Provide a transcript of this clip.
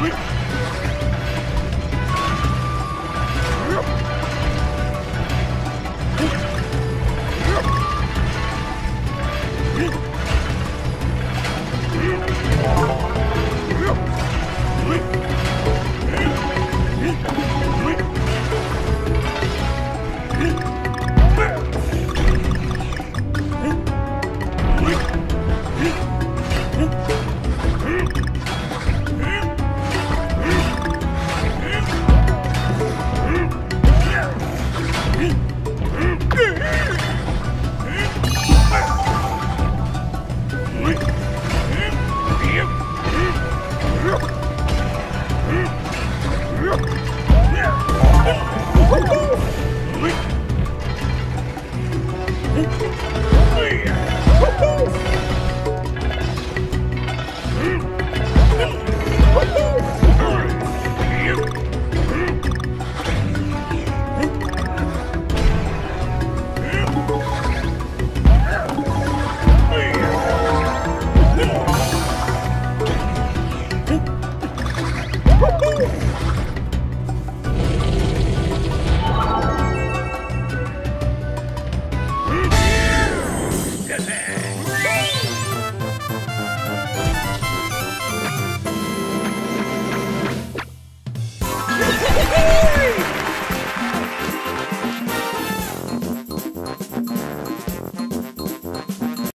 Woo!